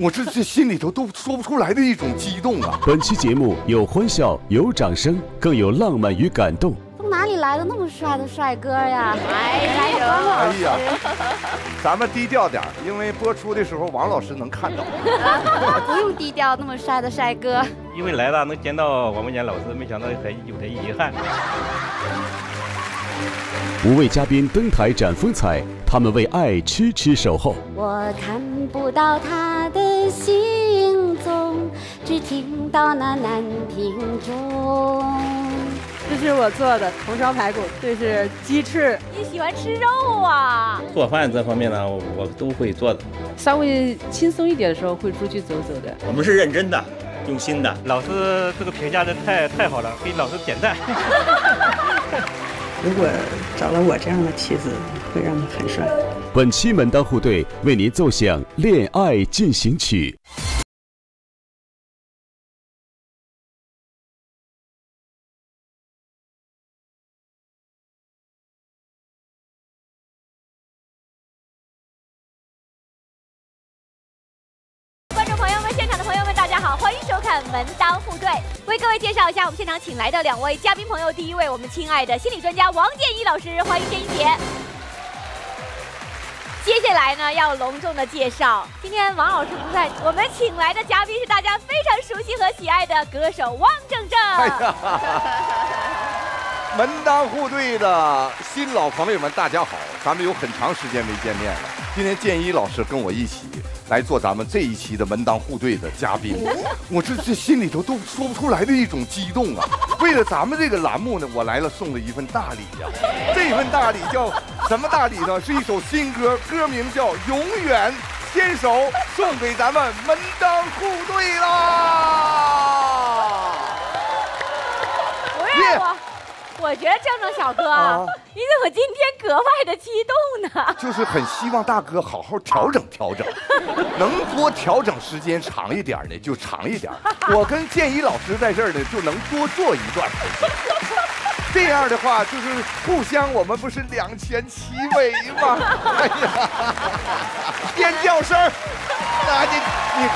我这心里头都说不出来的一种激动啊！本期节目有欢笑，有掌声，更有浪漫与感动。从哪里来的那么帅的帅哥呀？哎呀，哎呀，咱们低调点，因为播出的时候王老师能看到。不用低调，那么帅的帅哥。因为来了能见到王文坚老师，没想到有点遗憾。 5位嘉宾登台展风采，他们为爱痴痴守候。我看不到他的行踪，只听到那南屏钟。这是我做的红烧排骨，这是鸡翅。你喜欢吃肉啊？做饭这方面呢，我都会做的。稍微轻松一点的时候，会出去走走的。我们是认真的，用心的。老师这个评价的太好了，给老师点赞。如果找了我这样的妻子，会让你很帅。本期门当户对为您奏响《恋爱进行曲》。观众朋友们，现场的朋友们，大家好，欢迎收看《门当户对》。 为各位介绍一下我们现场请来的2位嘉宾朋友。第1位，我们亲爱的心理专家王建一老师，欢迎建一姐。接下来呢，要隆重的介绍，今天王老师不在，我们请来的嘉宾是大家非常熟悉和喜爱的歌手汪正正。门当户对的新老朋友们，大家好，咱们有很长时间没见面了。今天建一老师跟我一起 来做咱们这一期的门当户对的嘉宾，我这心里头都说不出来的一种激动啊！为了咱们这个栏目呢，我来了送了一份大礼呀、啊！这份大礼叫什么大礼呢？是一首新歌，歌名叫《永远牵手》，送给咱们门当户对啦！不让我。 我觉得正正小哥，你怎么今天格外的激动呢？就是很希望大哥好好调整调整，能多调整时间长一点呢就长一点。我跟建一老师在这儿呢就能多做一段，这样的话就是互相我们不是两全其美吗？哎呀，尖叫声，啊你。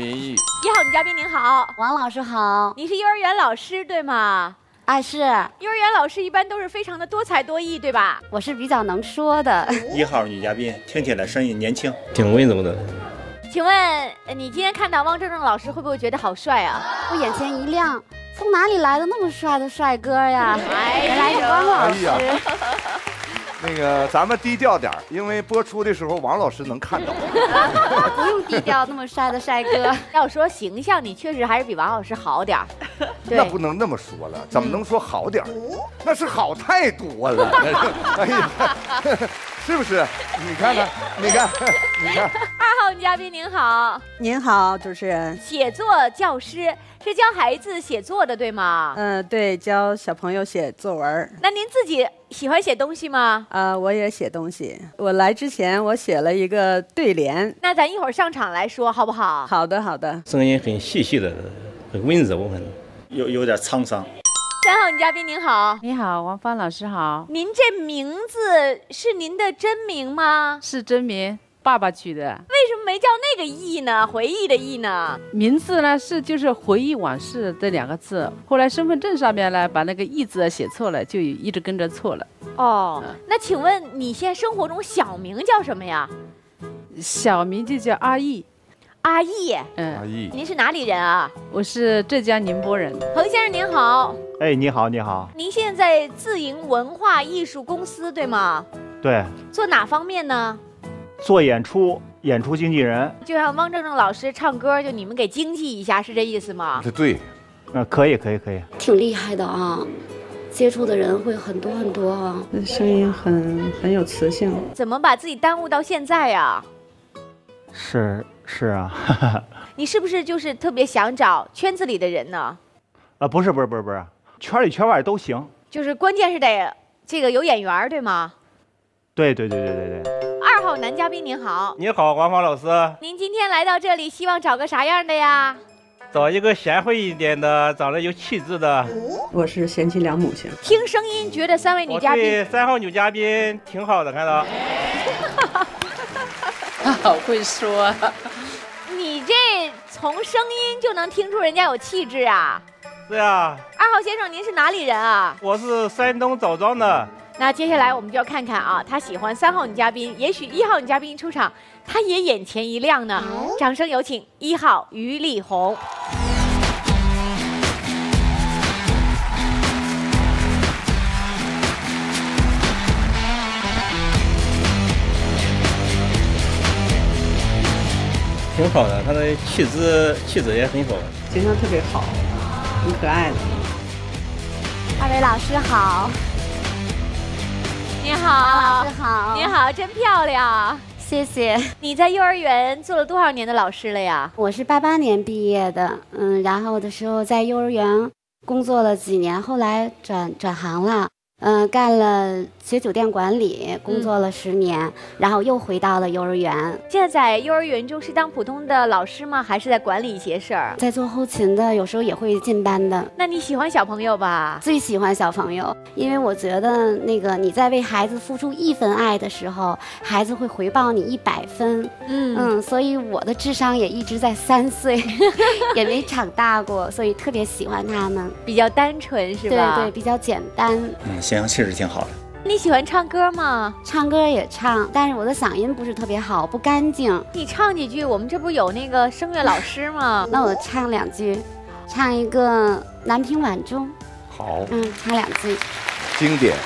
民意，一号女嘉宾您好，王老师好，你是幼儿园老师对吗？啊是，幼儿园老师一般都是非常的多才多艺对吧？我是比较能说的。一号女嘉宾听起来声音年轻，挺温柔的。请问你今天看到汪正正老师会不会觉得好帅啊？我眼前一亮，从哪里来的那么帅的帅哥呀？原来是汪老师。那个，咱们低调点，因为播出的时候王老师能看到。不用低调，那么帅的帅哥。要说形象，你确实还是比王老师好点儿。那不能那么说了，怎么能说好点儿？那是好太多了。哎呀，是不是？你看看，你看，你看。2号嘉宾您好，您好，主持人。写作教师是教孩子写作的，对吗？嗯，对，教小朋友写作文。那您自己 喜欢写东西吗？我也写东西。我来之前，我写了一个对联。那咱一会儿上场来说，好不好？好的，好的。声音很细细的，很温柔，很有点沧桑。3号女嘉宾您好，你好，王芳老师好。您这名字是您的真名吗？是真名，爸爸取的。为什么没叫那个忆呢？回忆的忆呢？名字呢是就是回忆往事这2个字，后来身份证上面呢把那个忆字写错了，就一直跟着错了。 哦，那请问你现在生活中小名叫什么呀？小名就叫阿易。阿易，嗯，阿易，您是哪里人啊？我是浙江宁波人。彭先生您好。哎，你好，你好。您现在自营文化艺术公司对吗？对。做哪方面呢？做演出。 演出经纪人，就像汪正正老师唱歌，就你们给经济一下，是这意思吗？对，可以，可以，可以，挺厉害的啊，接触的人会很多很多啊，声音很有磁性。怎么把自己耽误到现在呀？是啊，你是不是就是特别想找圈子里的人呢？啊，不是，圈里圈外都行，就是关键是得这个有眼缘，对吗？对。 2号男嘉宾您好，您好，王芳老师，您今天来到这里，希望找个啥样的呀？找一个贤惠一点的，长得有气质的。我是贤妻良母型。听声音觉得3位女嘉宾，3号女嘉宾挺好的，看到。好会说啊！你这从声音就能听出人家有气质啊！是啊。二号先生，您是哪里人啊？我是山东枣庄的。那接下来我们就要看看啊，他喜欢三号女嘉宾，也许一号女嘉宾一出场，他也眼前一亮呢。掌声有请一号于丽红。 挺好的，他的气质也很好，形象特别好，很可爱的。二位老师好，您好，老师好，您好，真漂亮，谢谢。你在幼儿园做了多少年的老师了呀？我是88年毕业的，然后的时候在幼儿园工作了几年，后来转行了。 干了学酒店管理，工作了10年，然后又回到了幼儿园。现在在幼儿园中是当普通的老师吗？还是在管理一些事儿？在做后勤的，有时候也会进班的。那你喜欢小朋友吧？最喜欢小朋友，因为我觉得那个你在为孩子付出1分爱的时候，孩子会回报你100分。所以我的智商也一直在3岁，也没长大过，所以特别喜欢他们。比较单纯是吧？对对，比较简单。形象气质挺好的。你喜欢唱歌吗？唱歌也唱，但是我的嗓音不是特别好，不干净。你唱几句，我们这不有那个声乐老师吗？那我唱2句，唱一个《南屏晚钟》。好。唱2句。经典。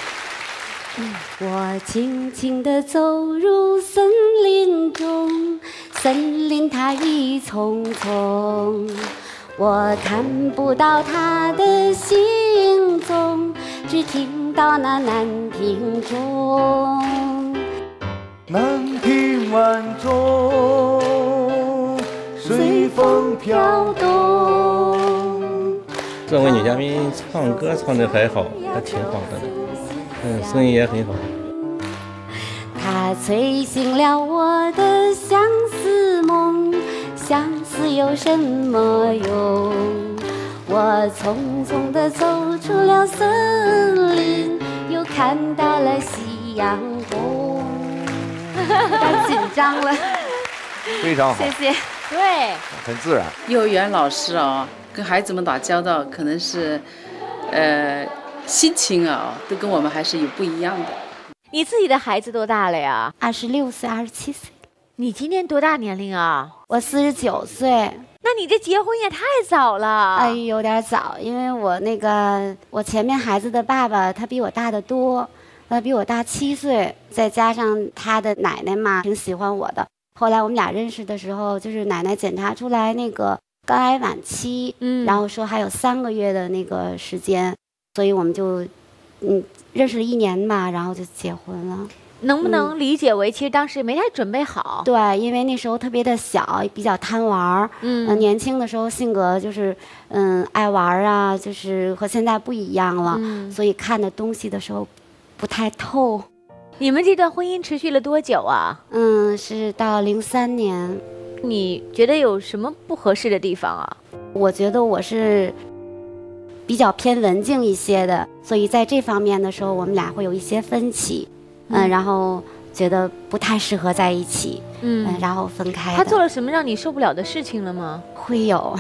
我轻轻地走入森林中，森林它一丛丛，我看不到它的行踪。 只听到那南屏钟，南屏晚钟随风飘动。这位女嘉宾唱歌唱得还好，还挺好的，声音也很好。它催醒了我的相思梦，相思有什么用？ 我匆匆地走出了森林，又看到了夕阳红。太紧张了，非常好，谢谢。对，很自然。幼儿园老师啊，跟孩子们打交道，可能是，心情啊，都跟我们还是有不一样的。你自己的孩子多大了呀？26岁，27岁。你今年多大年龄啊？我49岁。 那你这结婚也太早了，哎，有点早，因为我前面孩子的爸爸他比我大得多，他比我大7岁，再加上他的奶奶嘛挺喜欢我的。后来我们俩认识的时候，就是奶奶检查出来那个肝癌晚期，然后说还有3个月的那个时间，所以我们就，认识了1年吧，然后就结婚了。 能不能理解为，其实当时没太准备好。对，因为那时候特别的小，比较贪玩年轻的时候性格就是，爱玩啊，就是和现在不一样了，所以看的东西的时候不太透。你们这段婚姻持续了多久啊？是到03年。你觉得有什么不合适的地方啊？我觉得我是比较偏文静一些的，所以在这方面的时候，我们俩会有一些分歧。 然后觉得不太适合在一起，然后分开。他做了什么让你受不了的事情了吗？会有，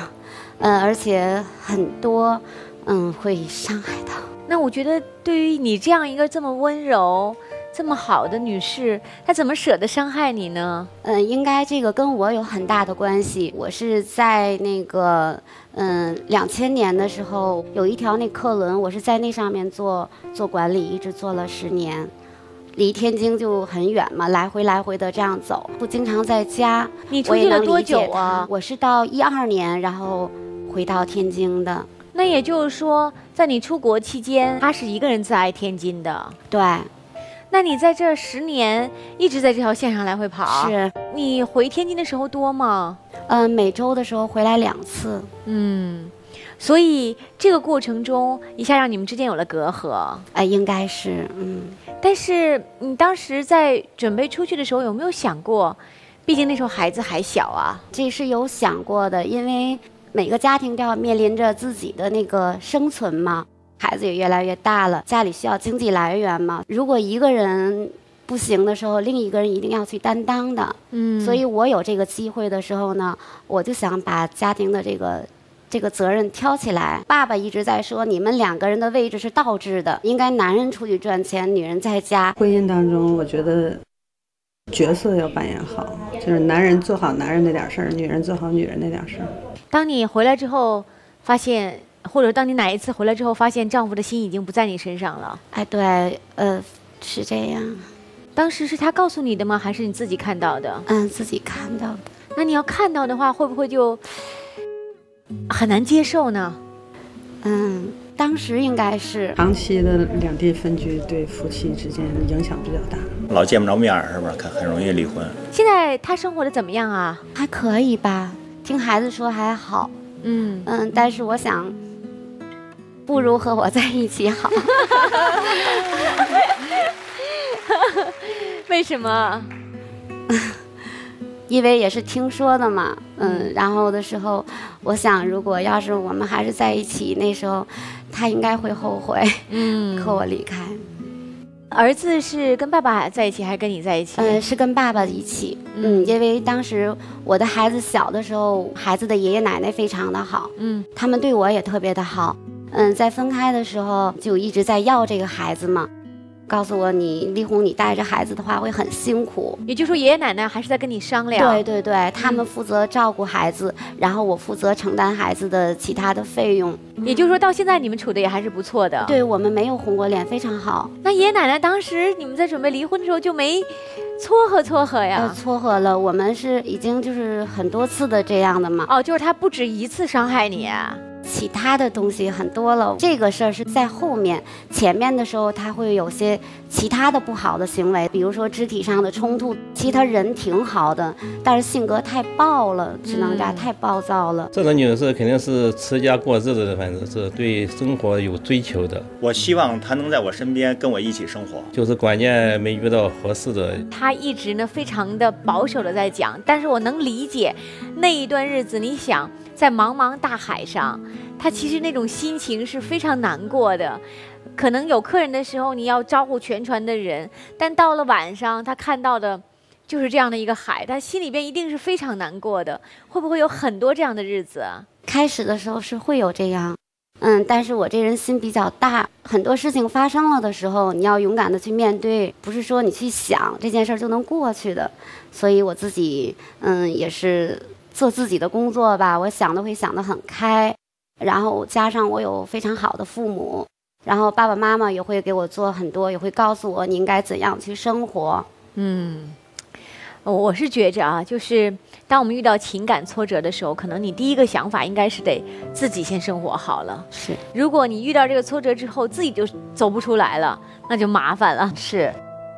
而且很多，会伤害到。那我觉得，对于你这样一个这么温柔、这么好的女士，她怎么舍得伤害你呢？应该这个跟我有很大的关系。我是在那个，2000年的时候有一条那客轮，我是在那上面做管理，一直做了10年。 离天津就很远嘛，来回的这样走，不经常在家。你出去了多久啊？我是到12年，然后回到天津的。那也就是说，在你出国期间，他是一个人在天津的。对。那你在这10年一直在这条线上来回跑？是。你回天津的时候多吗？每周的时候回来2次。所以这个过程中一下让你们之间有了隔阂，应该是，但是你当时在准备出去的时候有没有想过，毕竟那时候孩子还小啊，这是有想过的，因为每个家庭都要面临着自己的那个生存嘛，孩子也越来越大了，家里需要经济来源嘛，如果一个人。不行的时候，另一个人一定要去担当的。嗯，所以我有这个机会的时候呢，我就想把家庭的这个责任挑起来。爸爸一直在说，你们两个人的位置是倒置的，应该男人出去赚钱，女人在家。婚姻当中，我觉得角色要扮演好，就是男人做好男人那点事儿，女人做好女人那点事儿。当你回来之后，发现。 或者当你哪一次回来之后，发现丈夫的心已经不在你身上了。哎，对，是这样。当时是他告诉你的吗？还是你自己看到的？嗯，自己看到的。那你要看到的话，会不会就很难接受呢？嗯，当时应该是。长期的两地分居对夫妻之间影响比较大，老见不着面是吧？很容易离婚。现在他生活的怎么样啊？还可以吧，听孩子说还好。嗯，但是我想。 不如和我在一起好。为什么？因为也是听说的嘛。嗯，然后的时候，我想，如果要是我们还是在一起，那时候他应该会后悔。嗯，和我离开。儿子是跟爸爸在一起，还是跟你在一起？是跟爸爸一起。嗯，因为当时我的孩子小的时候，孩子的爷爷奶奶非常的好。嗯，他们对我也特别的好。 嗯，在分开的时候就一直在要这个孩子嘛，告诉我你丽红，你带着孩子的话会很辛苦。也就是说，爷爷奶奶还是在跟你商量。对对对，他们负责照顾孩子，然后我负责承担孩子的其他的费用。也就是说，到现在你们处的也还是不错的。对我们没有红过脸，非常好。那爷爷奶奶当时你们在准备离婚的时候就没撮合撮合呀？撮合了，我们是已经就是很多次的这样的嘛。哦，就是他不止一次伤害你啊。 其他的东西很多了，这个事儿是在后面，前面的时候他会有些其他的不好的行为，比如说肢体上的冲突。其实他人挺好的，但是性格太暴了，只能这样，太暴躁了。这种女人是肯定是持家过日子的，反正是对生活有追求的。我希望她能在我身边跟我一起生活，就是关键没遇到合适的。她一直呢非常的保守的在讲，但是我能理解那一段日子，你想。 在茫茫大海上，他其实那种心情是非常难过的。可能有客人的时候，你要招呼全船的人，但到了晚上，他看到的就是这样的一个海，他心里边一定是非常难过的。会不会有很多这样的日子？开始的时候是会有这样，但是我这人心比较大，很多事情发生了的时候，你要勇敢的去面对，不是说你去想这件事就能过去的。所以我自己，也是。 做自己的工作吧，我想的会想得很开，然后加上我有非常好的父母，然后爸爸妈妈也会给我做很多，也会告诉我你应该怎样去生活。嗯，我是觉着啊，就是当我们遇到情感挫折的时候，可能你第一个想法应该是得自己先生活好了。是，如果你遇到这个挫折之后自己就走不出来了，那就麻烦了。是，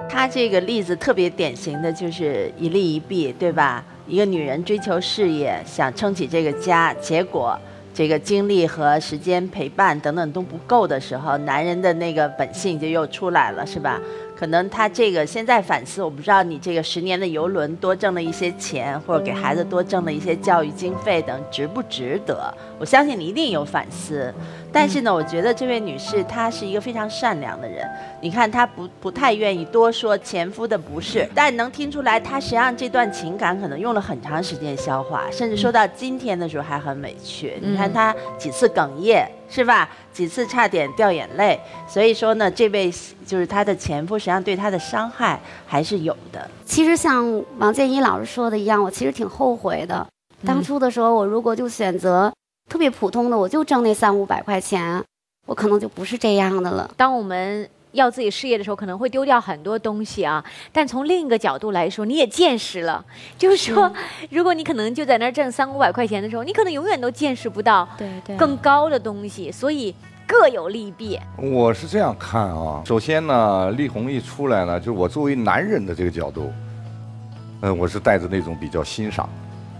他这个例子特别典型的就是一利一弊，对吧？ 一个女人追求事业，想撑起这个家，结果这个精力和时间陪伴等等都不够的时候，男人的那个本性就又出来了，是吧？可能他这个现在反思，我不知道你这个10年的游轮多挣了一些钱，或者给孩子多挣了一些教育经费等，值不值得？我相信你一定有反思。但是呢，我觉得这位女士她是一个非常善良的人。你看她不太愿意多说前夫的不是，但能听出来她实际上这段情感可能用了很长时间消化，甚至说到今天的时候还很委屈。你看她几次哽咽。 是吧？几次差点掉眼泪，所以说呢，这位就是她的前夫，实际上对她的伤害还是有的。其实像王建一老师说的一样，我其实挺后悔的。当初的时候，我如果就选择特别普通的，我就挣那300-500块钱，我可能就不是这样的了。当我们要自己事业的时候，可能会丢掉很多东西啊。但从另一个角度来说，你也见识了，就是说，如果你可能就在那儿挣300-500块钱的时候，你可能永远都见识不到更高的东西，所以各有利弊。我是这样看啊，首先呢，丽红一出来呢，就是我作为男人的这个角度，我是带着那种比较欣赏，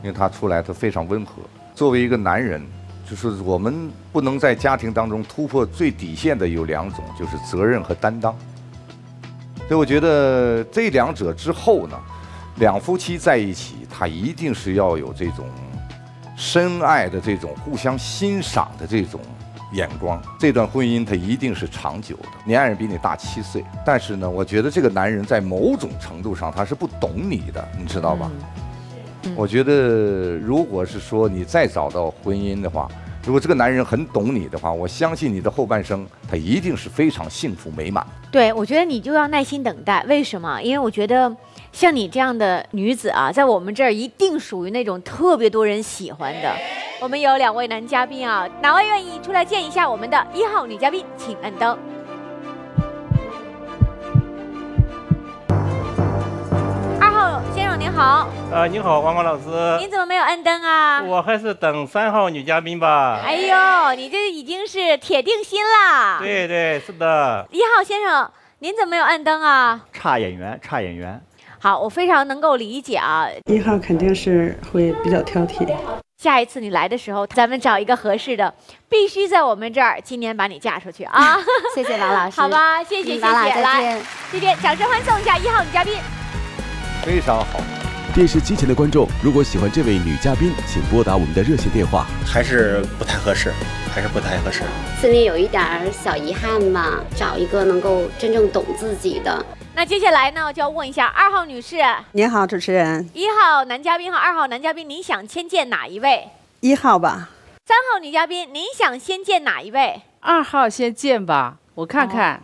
因为她出来她非常温和。作为一个男人。 就是我们不能在家庭当中突破最底线的有2种，就是责任和担当。所以我觉得这2者之后呢，两夫妻在一起，他一定是要有这种深爱的、这种互相欣赏的这种眼光，这段婚姻它一定是长久的。你爱人比你大7岁，但是呢，我觉得这个男人在某种程度上他是不懂你的，你知道吧？我觉得如果是说你再找到婚姻的话，如果这个男人很懂你的话，我相信你的后半生他一定是非常幸福美满。对，我觉得你就要耐心等待。为什么？因为我觉得像你这样的女子啊，在我们这儿一定属于那种特别多人喜欢的。我们有2位男嘉宾啊，哪位愿意出来见一下我们的1号女嘉宾？请按灯。2号先生您好。您好，王光老师。您怎么没有按灯啊？我还是等3号女嘉宾吧。哎呦，你这已经是铁定心啦。对对，是的。1号先生，您怎么没有按灯啊？差演员，差演员。好，我非常能够理解啊。1号肯定是会比较挑剔。下一次你来的时候，咱们找一个合适的，必须在我们这儿今年把你嫁出去啊！谢谢王老师。好吧，谢谢，谢谢。来，这边掌声欢送一下1号女嘉宾。非常好。电视机前的观众，如果喜欢这位女嘉宾，请拨打我们的热线电话。还是不太合适，还是不太合适。心里有一点小遗憾吧，找一个能够真正懂自己的。那接下来呢，就要问一下2号女士。您好，主持人。1号男嘉宾和2号男嘉宾，您想先见哪一位？1号吧。3号女嘉宾，您想先见哪一位？2号先见吧，我看看。哦、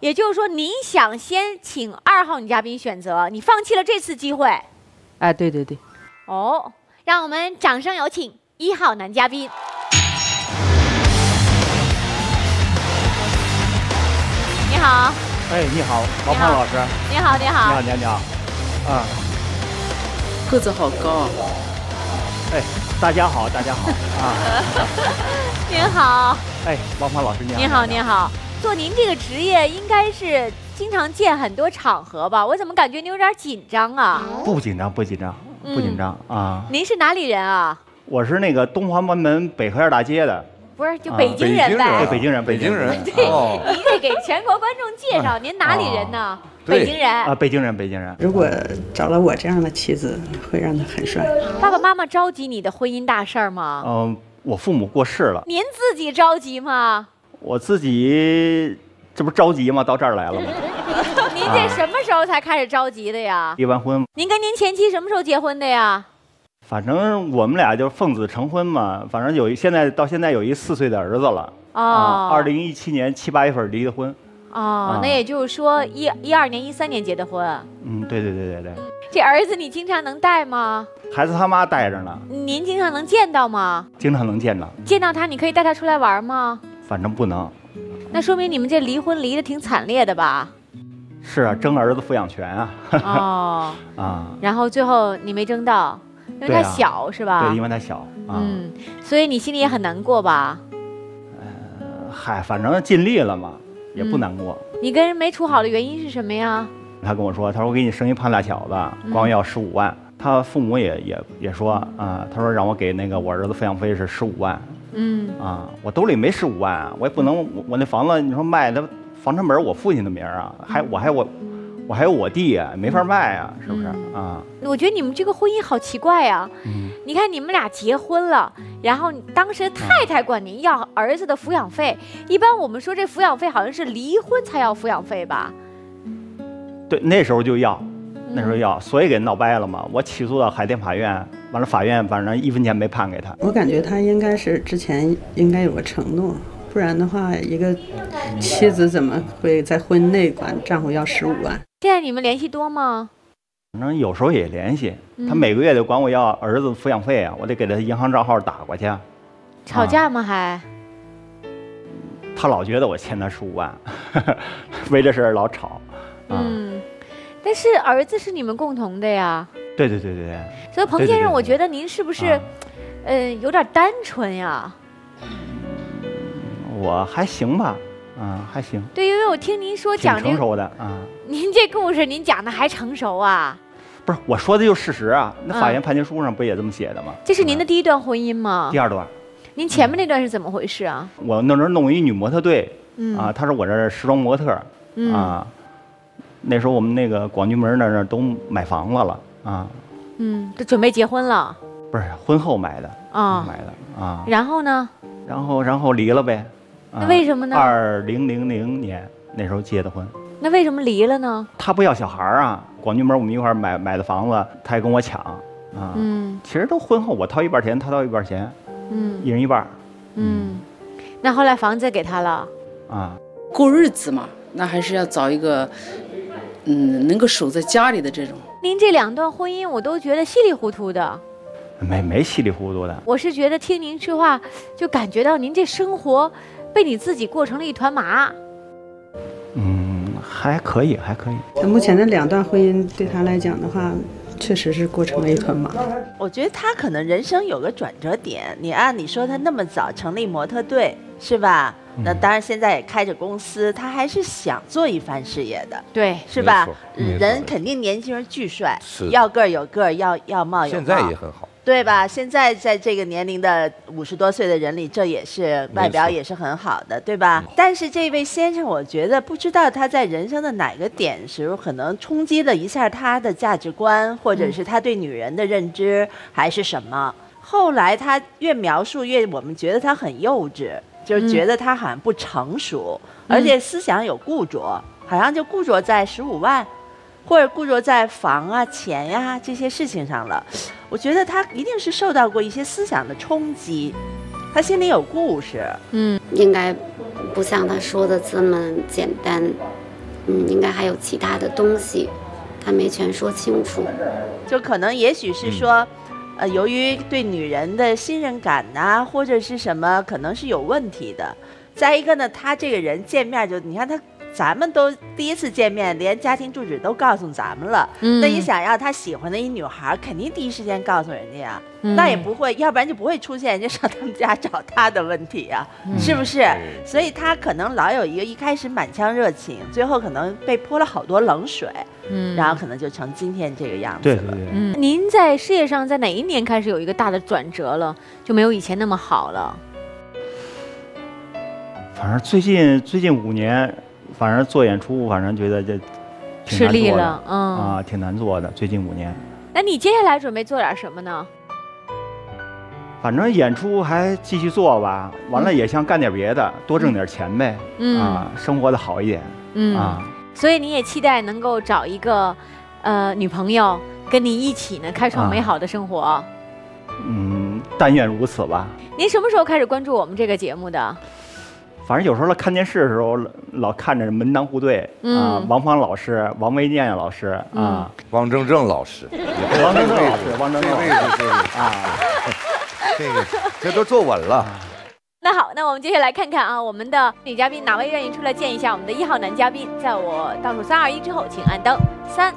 也就是说，您想先请2号女嘉宾选择，你放弃了这次机会。哎，对对对。哦，让我们掌声有请1号男嘉宾。你好。哎，你好，王胖老师。你好，你好。你好，你好。啊，个子好高。哎，大家好，大家好。啊，您好。哎，王胖老师，您好。您好，您好。做您这个职业，应该是经常见很多场合吧？我怎么感觉您有点紧张啊？不紧张，不紧张，不紧张啊。您是哪里人啊？我是那个东华门北河2大街的。不是，就北京人呗。北京人，北京人。对，你得给全国观众介绍，您哪里人呢？北京人啊，北京人，北京人。如果找了我这样的妻子，会让她很帅。爸爸妈妈着急你的婚姻大事儿吗？嗯，我父母过世了。您自己着急吗？我自己，这不着急吗？到这儿来了吗？您这什么时候才开始着急的呀？离完婚。您跟您前妻什么时候结婚的呀？反正我们俩就是奉子成婚嘛，反正有一到现在有一4岁的儿子了啊。2017年7、8月份离的婚。哦，那也就是说12年、13年结的婚。嗯，对对对对对。这儿子你经常能带吗？孩子他妈带着呢。您经常能见到吗？经常能见到。见到他，你可以带他出来玩吗？反正不能。那说明你们这离婚离得挺惨烈的吧？是啊，争儿子抚养权啊。哦。啊。然后最后你没争到。因为他小是吧？对，因为他小啊。嗯，所以你心里也很难过吧？嗨，反正尽力了嘛，也不难过。你跟人没处好的原因是什么呀？他跟我说，他说我给你生一胖大小子，光要15万。他父母也说啊，他说让我给那个我儿子抚养费是15万。嗯啊，我兜里没15万啊，我也不能，我那房子你说卖，那房产本我父亲的名啊，我还有我弟啊，没法卖啊，是不是啊？我觉得你们这个婚姻好奇怪呀。嗯，你看你们俩结婚了，然后当时太太管您要儿子的抚养费，一般我们说这抚养费好像是离婚才要抚养费吧？对，那时候就要，那时候要，所以给闹掰了嘛。我起诉到海淀法院，完了法院反正1分钱没判给他。我感觉他应该是之前应该有个承诺。不然的话，一个妻子怎么会在婚内管丈夫要15万？现在你们联系多吗？反正有时候也联系，他每个月得管我要儿子抚养费啊，我得给他银行账号打过去。吵架吗？还？他老觉得我欠他15万，为这事儿老吵。嗯，但是儿子是你们共同的呀。对对对对对。所以彭先生，我觉得您是不是，有点单纯呀？我还行吧，啊，还行。对，因为我听您说讲这成熟的啊，您这故事您讲的还成熟啊？不是，我说的就是事实啊。那法院判决书上不也这么写的吗？这是您的第一段婚姻吗？第2段。您前面那段是怎么回事啊？我那时候弄一女模特队，啊，她是我这时装模特，啊，那时候我们那个广渠门那都买房子了啊，嗯，都准备结婚了。不是，婚后买的啊，买的啊。然后呢？然后离了呗。那为什么呢？2000年那时候结的婚。那为什么离了呢？他不要小孩啊！广渠门我们一块买的房子，他还跟我抢啊。嗯，其实都婚后我掏一半钱，他掏一半钱，嗯，一人一半。嗯，那后来房子给他了啊。过日子嘛，那还是要找一个。 嗯，能够守在家里的这种。您这两段婚姻，我都觉得稀里糊涂的。没稀里糊涂的。我是觉得听您说话，就感觉到您这生活被你自己过成了一团麻。嗯，还可以，还可以。他目前的两段婚姻对他来讲的话，确实是过成了一团麻。我觉得他可能人生有个转折点。你按理说他那么早成立模特队，是吧？ 那当然，现在也开着公司，他还是想做一番事业的，对，是吧？人肯定年轻人巨帅，要个有个，要貌有貌，现在也很好，对吧？现在在这个年龄的50多岁的人里，这也是外表也是很好的，对吧？但是这位先生，我觉得不知道他在人生的哪个点时候，可能冲击了一下他的价值观，或者是他对女人的认知，还是什么？后来他越描述越，我们觉得他很幼稚。 就是觉得他好像不成熟，而且思想有固着，好像就固着在15万，或者固着在房啊、钱呀、这些事情上了。我觉得他一定是受到过一些思想的冲击，他心里有故事。嗯，应该不像他说的这么简单，嗯，应该还有其他的东西，他没全说清楚。就可能也许是说。 由于对女人的信任感呐，或者是什么，可能是有问题的。再一个呢，他这个人见面就，你看他，咱们都第一次见面，连家庭住址都告诉咱们了。嗯、那你想要他喜欢的一女孩，肯定第一时间告诉人家呀，嗯、那也不会，要不然就不会出现人家上他们家找他的问题呀、啊，嗯、是不是？所以他可能老有一个一开始满腔热情，最后可能被泼了好多冷水。 嗯，然后可能就成今天这个样子了。对对对。嗯，您在事业上在哪一年开始有一个大的转折了？就没有以前那么好了。反正最近5年，反正做演出，反正觉得这吃力了，嗯啊，挺难做的。最近5年。那你接下来准备做点什么呢？反正演出还继续做吧，完了也想干点别的，多挣点钱呗。嗯啊，生活的好一点。嗯啊。 所以你也期待能够找一个，女朋友跟你一起呢，开创美好的生活。啊、嗯，但愿如此吧。您什么时候开始关注我们这个节目的？反正有时候看电视的时候，老看着门当户对、嗯、啊，王芳老师、王维念老师啊、嗯，王铮正老师，王铮正老师，王铮正啊，这个这都坐稳了。 那好，那我们接下来看看啊，我们的女嘉宾哪位愿意出来见一下我们的1号男嘉宾？在我倒数3、2、1之后，请按灯。3、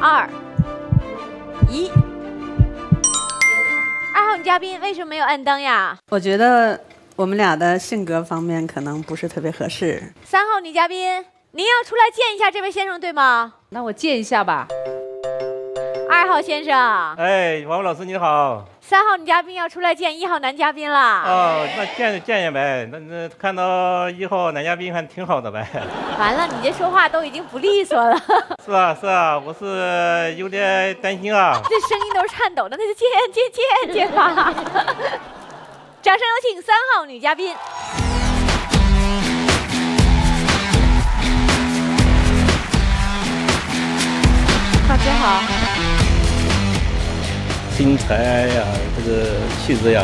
2、1。2号女嘉宾为什么没有按灯呀？我觉得我们俩的性格方面可能不是特别合适。3号女嘉宾，您要出来见一下这位先生，对吗？那我见一下吧。2号先生，哎，王老师你好。 3号女嘉宾要出来见1号男嘉宾啦！哦，那见呗，那看到1号男嘉宾还挺好的呗。完了，你这说话都已经不利索了。是啊是啊，我是有点担心啊。这声音都是颤抖的，那就见吧。掌声有请3号女嘉宾。 大家好。 身材呀，这个气质呀，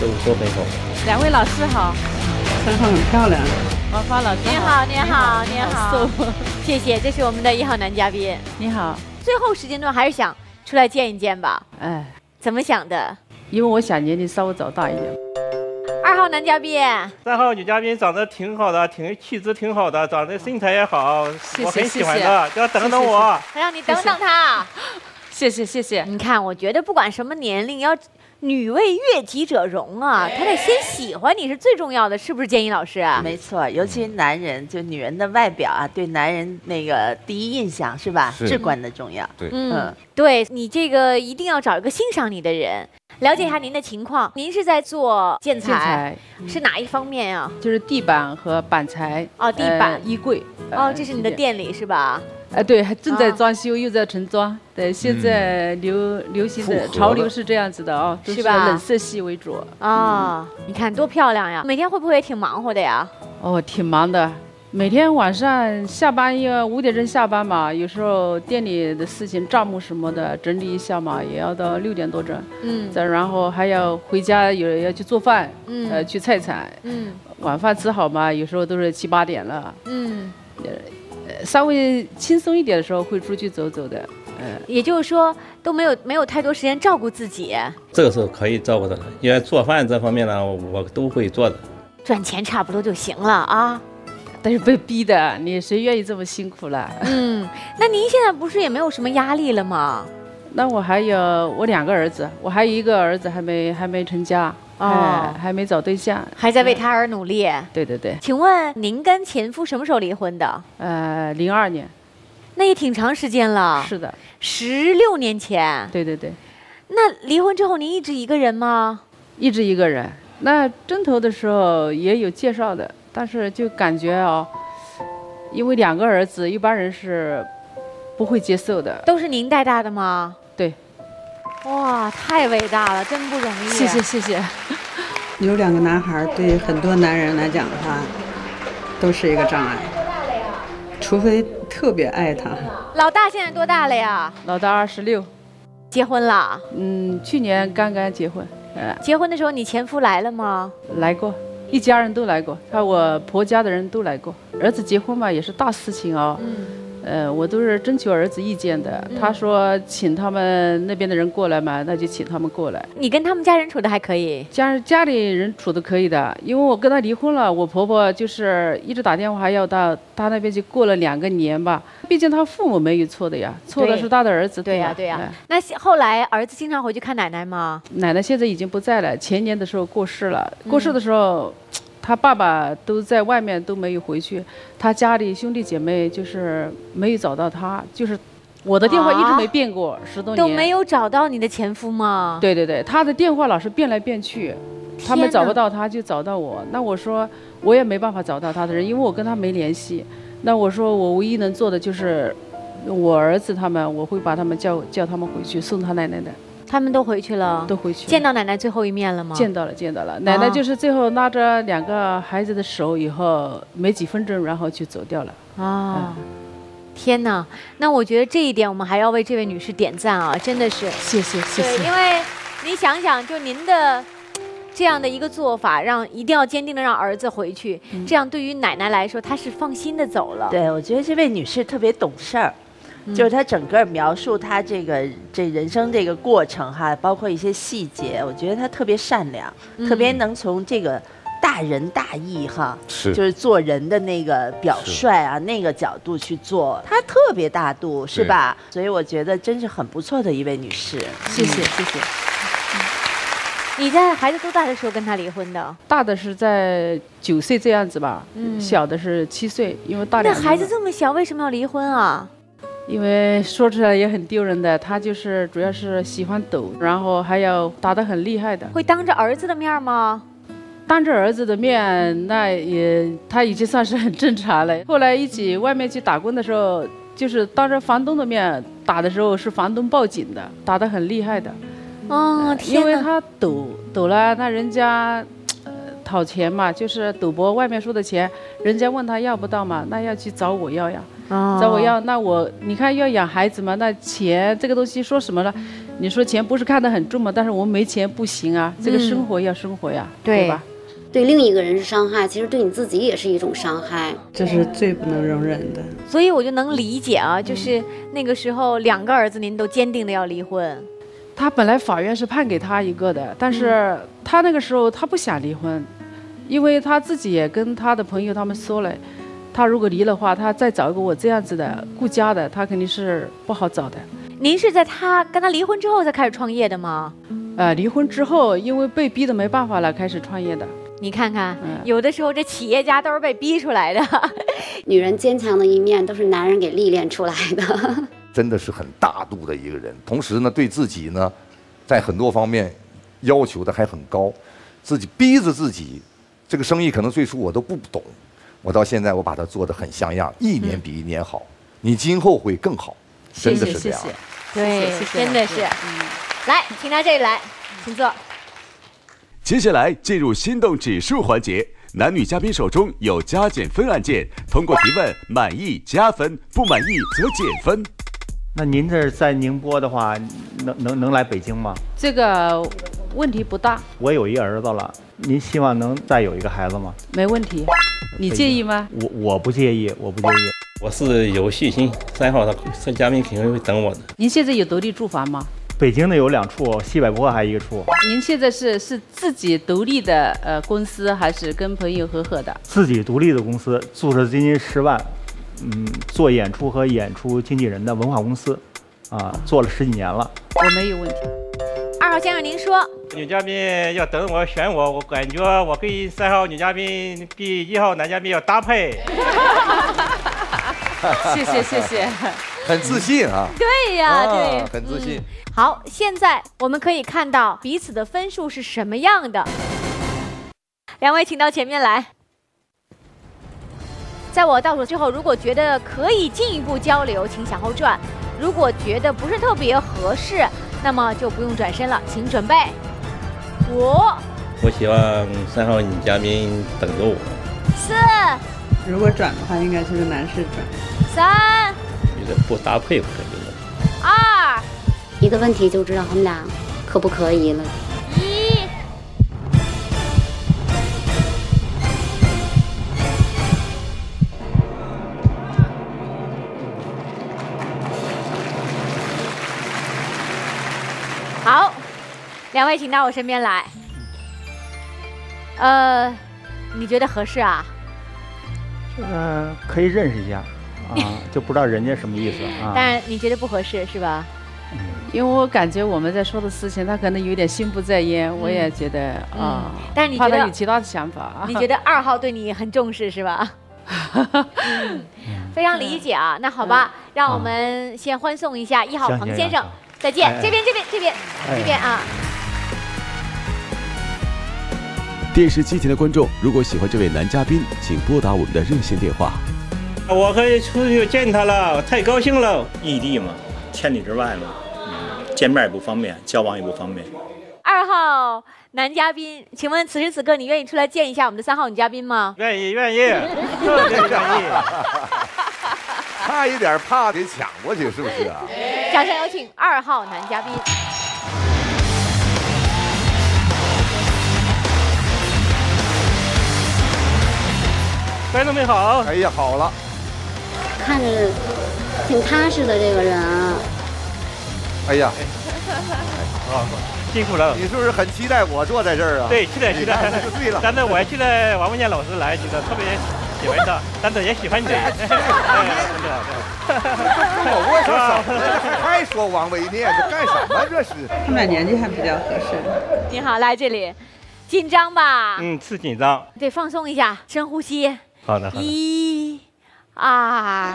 都很好。两位老师好，3号很漂亮。王芳老师，您好，您好，您好，谢谢。这是我们的1号男嘉宾，你好。最后时间段还是想出来见一见吧。哎，怎么想的？因为我想年纪稍微早大一点。2号男嘉宾，3号女嘉宾长得挺好的，气质挺好的，长得身材也好，我很喜欢的。要等我，还让你等等他。 谢谢谢谢，你看，我觉得不管什么年龄，要女为悦己者容啊，他得先喜欢你是最重要的，是不是？建一老师啊，没错，尤其男人，就女人的外表啊，对男人那个第一印象是吧，是至关的重要。对，嗯，对你这个一定要找一个欣赏你的人。了解一下您的情况，您是在做建材，是哪一方面啊？就是地板和板材。哦，地板、衣柜。哦，这是你的店里是吧？对，还正在装修，又在重装。对，现在流行的潮流是这样子的啊，都是冷色系为主。啊，你看多漂亮呀！每天会不会也挺忙活的呀？哦，挺忙的。 每天晚上下班要5点钟下班嘛，有时候店里的事情、账目什么的整理一下嘛，也要到6点多钟。嗯，再然后还要回家，也要去做饭，嗯，去菜场，嗯，晚饭吃好嘛，有时候都是7、8点了。嗯，稍微轻松一点的时候会出去走走的。也就是说都没有太多时间照顾自己。这个时候可以照顾的，因为做饭这方面呢，我都会做的。赚钱差不多就行了啊。 但是被逼的，你谁愿意这么辛苦了？嗯，那您现在不是也没有什么压力了吗？那我2个儿子，我还有1个儿子还没成家，哦，还没找对象，还在为他而努力。对对对。请问您跟前夫什么时候离婚的？02年。那也挺长时间了。是的。16年前。对对对。那离婚之后您一直一个人吗？一直一个人。那针头的时候也有介绍的。 但是就感觉哦，因为2个儿子，一般人是不会接受的。都是您带大的吗？对。哇，太伟大了，真不容易。谢谢谢谢。有2个男孩，对很多男人来讲的话，都是一个障碍。除非特别爱他。老大现在多大了呀？老大26。结婚了？嗯，去年刚刚结婚。结婚的时候，你前夫来了吗？来过。 一家人都来过，我婆家的人都来过。儿子结婚嘛，也是大事情啊、哦。嗯。我都是征求儿子意见的。嗯、他说请他们那边的人过来嘛，那就请他们过来。你跟他们家人处的还可以？家里人处的可以的，因为我跟他离婚了，我婆婆就是一直打电话要到他那边去，过了2个年吧。毕竟他父母没有错的呀，错的是他的儿子。对呀对呀、啊。那后来儿子经常回去看奶奶吗？奶奶现在已经不在了，前年的时候过世了。过世的时候。嗯 他爸爸都在外面都没有回去，他家里兄弟姐妹就是没有找到他，就是我的电话一直没变过，10多年都没有找到你的前夫吗？对对对，他的电话老是变来变去，他们找不到他就找到我，那我说我也没办法找到他的人，因为我跟他没联系，那我说我唯一能做的就是我儿子他们，我会把他们叫他们回去送他奶奶的。 他们都回去了，都回去了。见到奶奶最后一面了吗？见到了，见到了。奶奶就是最后拉着2个孩子的手，以后没几分钟，然后就走掉了。啊，天哪！那我觉得这一点，我们还要为这位女士点赞啊！真的是，谢谢谢谢。对，因为您想想，就您的这样的一个做法，一定要坚定的让儿子回去，这样对于奶奶来说，她是放心的走了。对，我觉得这位女士特别懂事儿。 就是他整个描述他这人生这个过程哈，包括一些细节，我觉得他特别善良，特别能从这个大仁大义哈，就是做人的那个表率啊那个角度去做，他特别大度是吧？所以我觉得真是很不错的一位女士，谢谢谢谢。你在孩子多大的时候跟他离婚的？大的是在9岁这样子吧，小的是7岁，因为大。那孩子这么小，为什么要离婚啊？ 因为说出来也很丢人的，他就是主要是喜欢抖，然后还有打得很厉害的。会当着儿子的面吗？当着儿子的面，那也他已经算是很正常了。后来一起外面去打工的时候，就是当着房东的面打的时候，是房东报警的，打得很厉害的。哦，天哪！因为他抖了，那人家。 讨钱嘛，就是赌博外面输的钱，人家问他要不到嘛，那要去找我要呀，找我要，那我你看要养孩子嘛，那钱这个东西说什么了？你说钱不是看得很重嘛，但是我们没钱不行啊，这个生活要生活呀，对吧？对另一个人是伤害，其实对你自己也是一种伤害，这是最不能容忍的。所以我就能理解啊，就是那个时候2个儿子您都坚定的要离婚。 他本来法院是判给他一个的，但是他那个时候他不想离婚，因为他自己也跟他的朋友他们说了，他如果离的话，他再找一个我这样子的顾家的，他肯定是不好找的。您是在他跟他离婚之后才开始创业的吗？离婚之后，因为被逼的没办法了，开始创业的。你看看，有的时候这企业家都是被逼出来的。女人坚强的一面都是男人给历练出来的。真的是很大度的一个人，同时呢，对自己呢，在很多方面要求的还很高，自己逼着自己。这个生意可能最初我都不懂，我到现在我把它做得很像样，一年比一年好。你今后会更好。真的是这样。对，真的是。来，请到这里来，请坐。接下来进入心动指数环节。 男女嘉宾手中有加减分按键，通过提问满意加分，不满意则减分。那您这是在宁波的话，能来北京吗？这个问题不大。我有一儿子了，您希望能再有一个孩子吗？没问题，你介意吗？我不介意，我不介意。我是有信心，3号他嘉宾肯定会等我的。您现在有独立住房吗？ 北京的有2处，西北坡还一个处。您现在是自己独立的公司，还是跟朋友合伙的？自己独立的公司，注册资金10万，做演出和演出经纪人的文化公司，啊，做了10几年了。我没有问题。2号先生，您说，女嘉宾要等我选我，我感觉我跟3号女嘉宾比1号男嘉宾要搭配。谢谢谢谢，很自信啊。对呀，对，很自信。 好，现在我们可以看到彼此的分数是什么样的。两位请到前面来。在我倒数之后，如果觉得可以进一步交流，请向后转；如果觉得不是特别合适，那么就不用转身了。请准备，5。我希望3号女嘉宾等着我。4。如果转的话，应该是个男士转。3。有点不搭配，我感觉。2。 一个问题就知道他们俩可不可以了。1，好，两位请到我身边来。你觉得合适啊？这个可以认识一下啊，就不知道人家什么意思啊。但你觉得不合适是吧？ 因为我感觉我们在说的事情，他可能有点心不在焉，我也觉得啊。但是你觉得有其他的想法？你觉得2号对你很重视是吧？非常理解啊。那好吧，让我们先欢送一下1号彭先生，再见。这边啊。电视机前的观众，如果喜欢这位男嘉宾，请拨打我们的热线电话。我可以出去见他了，太高兴了。异地嘛。 千里之外嘛，见面也不方便，交往也不方便。2号男嘉宾，请问此时此刻你愿意出来见一下我们的3号女嘉宾吗？愿意，特别愿意。差一点怕得抢过去，是不是啊？掌声有请2号男嘉宾。观众们好。哎呀，好了。看着。 挺踏实的这个人啊！哎呀，啊，辛苦了！你是不是很期待我坐在这儿啊？对，期待。对了，但是我也期待王文健老师来，觉得特别喜欢他，但是也喜欢你。我说什么？还说王文健这干什么？这是他们俩年纪还比较合适。你好，来这里，紧张吧？是紧张。对，放松一下，深呼吸。好的。1、2、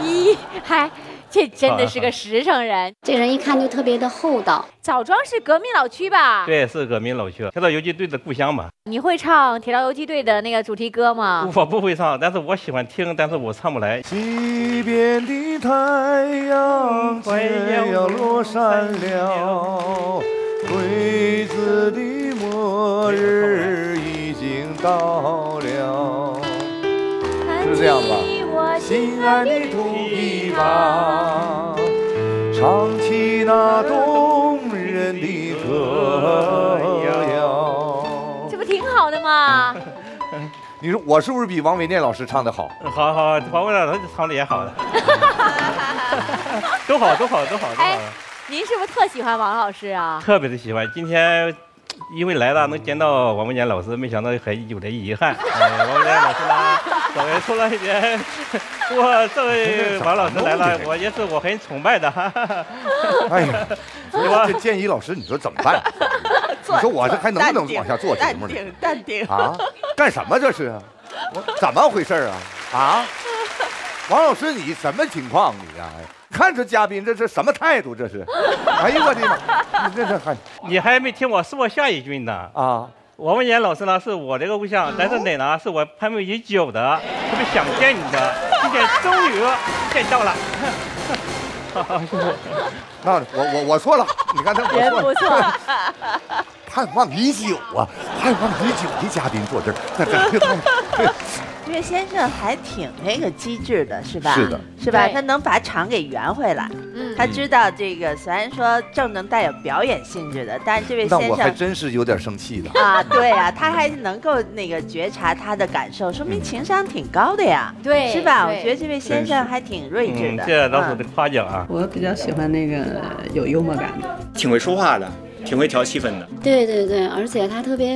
1，嗨，这真的是个实诚人。这人一看就特别的厚道。枣庄是革命老区吧？对，是革命老区，铁道游击队的故乡嘛。你会唱铁道游击队的那个主题歌吗？我不会唱，但是我喜欢听，但是我唱不来。西边的太阳快要落山了，鬼子的末日已经到了。 是这样吧，心爱的土地吧，唱起那动人的歌谣。这不挺好的吗？你说我是不是比王伟念老师唱的好？好，王伟老师唱的也好的，都好。哎，您是不是特喜欢王老师啊？特别的喜欢，今天。 因为来了能见到王文健老师，没想到还有点遗憾。王文健老师呢，稍微说了一点。我这位王老师来了，我也是我很崇拜的。哎呀，这建议老师，你说怎么办？你说我这还能不能往下做节目呢？淡定啊！干什么这是？怎么回事啊？啊！王老师，你什么情况你啊？ 看这嘉宾，这是什么态度？这是，哎呦我的妈！你这是还……你还没听我说下一句呢啊！王文健老师呢，是我这个偶像，但是奶呢，是我盼望已久的，特别想见你的。这终于见到了。那我错了，你看他我错了。盼望已久啊，盼望已久的嘉宾坐这儿，那岳先生还挺那个机智的，是吧？是的，是吧？他能把场给圆回来。嗯，他知道这个，虽然说正能带有表演性质的，但是这位先生，那我还真是有点生气的啊！对啊，他还能够那个觉察他的感受，说明情商挺高的呀，对，是吧？我觉得这位先生还挺睿智的。谢谢老总的夸奖啊！我比较喜欢那个有幽默感的，挺会说话的，挺会调气氛的。对对对，而且他特别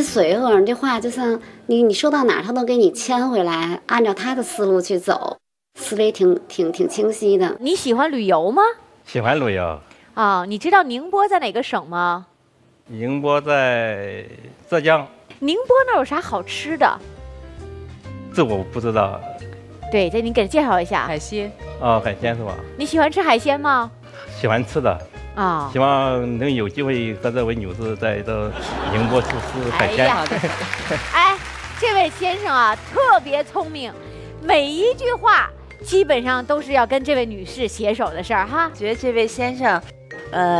随和，这话就像你说到哪儿，他都给你牵回来，按照他的思路去走，思维挺清晰的。你喜欢旅游吗？喜欢旅游。啊，你知道宁波在哪个省吗？宁波在浙江。宁波那有啥好吃的？这我不知道。对，这你给介绍一下。海鲜。哦，海鲜是吧？你喜欢吃海鲜吗？喜欢吃的。啊，希望能有机会和这位女士再到宁波吃海鲜。哎，这位先生啊，特别聪明，每一句话基本上都是要跟这位女士携手的事儿哈。觉得这位先生，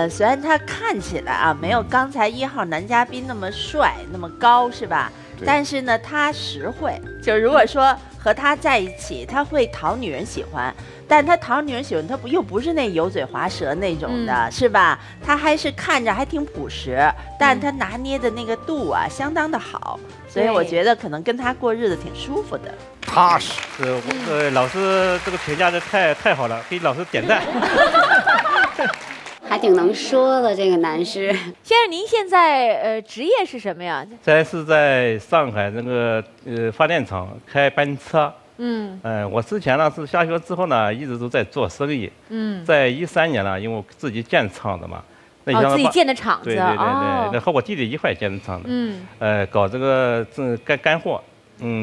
虽然他看起来啊没有刚才1号男嘉宾那么帅那么高，是吧？但是呢，他实惠。就如果说和他在一起，他会讨女人喜欢。但他讨女人喜欢，他不是那油嘴滑舌那种的，是吧？他还是看着还挺朴实，但他拿捏的那个度啊，相当的好，所以我觉得可能跟他过日子挺舒服的。踏实，老师这个评价的太好了，给老师点赞。还挺能说的这个男士先生，您现在职业是什么呀？现在是在上海那个发电厂开班车。我之前呢是下学之后呢，一直都在做生意。在2013年呢，因为我自己建厂的嘛，自己建的厂子，对，那和我弟弟一块建的厂子。搞这个干货，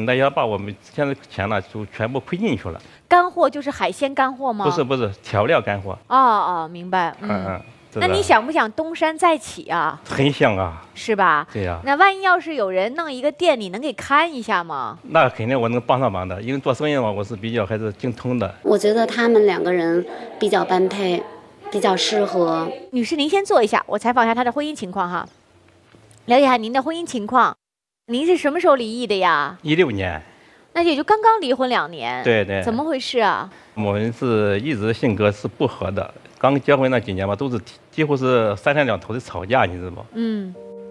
那要把我们之前的钱呢就全部亏进去了。干货就是海鲜干货吗？不是，调料干货。哦，明白。那你想不想东山再起啊？很想啊，是吧？对呀。那万一要是有人弄一个店，你能给看一下吗？那肯定我能帮上忙的，因为做生意嘛，我是比较还是精通的。我觉得他们两个人比较般配，比较适合。女士，您先坐一下，我采访一下她的婚姻情况哈，了解一下您的婚姻情况。您是什么时候离异的呀？2016年。那也就刚刚离婚2年。对。怎么回事啊？我们是一直性格是不合的。刚结婚那几年吧，都是几乎是3天2头的吵架，你知道吗？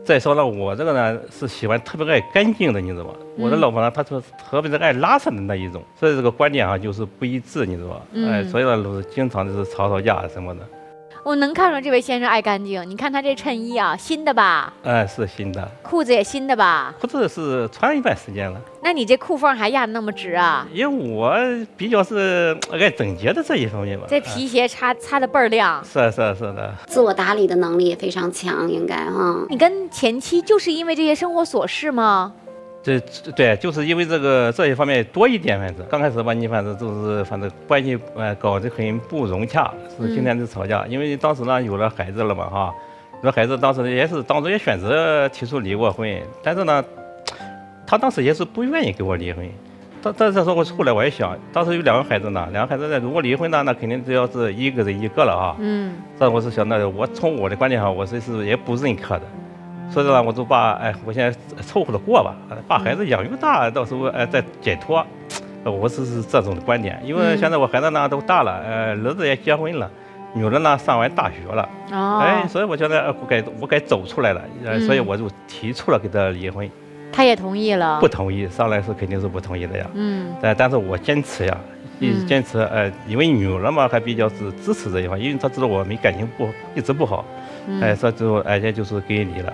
再说了，我这个呢是喜欢特别爱干净的，你知道吗？我的老婆呢，她是特别爱拉扯的那一种，所以这个观点啊就是不一致，你知道吗？所以呢，经常就是吵架什么的。我能看出这位先生爱干净，你看他这衬衣啊，新的吧？是新的。裤子也新的吧？裤子是穿一段时间了。那你这裤缝还压得那么直啊？因为我比较是爱整洁的这一方面吧。这皮鞋擦的倍儿亮。是的。自我打理的能力也非常强，应该哈。你跟前妻就是因为这些生活琐事吗？对，就是因为这些方面多一点，反正刚开始吧，你反正关系搞得很不融洽，是经常就吵架。因为当时呢有了孩子了嘛哈，有了孩子当时也选择提出离过婚，但是呢，他当时也是不愿意跟我离婚。但是说我后来我也想，当时有2个孩子呢，2个孩子呢如果离婚呢，那肯定就要是一个了啊。但我是想，那我从我的观点上，我是也不认可的。所以呢，我就我现在凑合着过吧，把孩子养育大，到时候再解脱，我是这种的观点。因为现在我孩子呢都大了，儿子也结婚了，女的呢上完大学了，所以我觉得我该走出来了，所以我就提出了给他离婚。他也同意了？不同意，上来是肯定是不同意的呀。但是我坚持呀，一直坚持。因为女儿嘛还比较是支持这一方，因为她知道我们感情一直不好，所以就是给离了。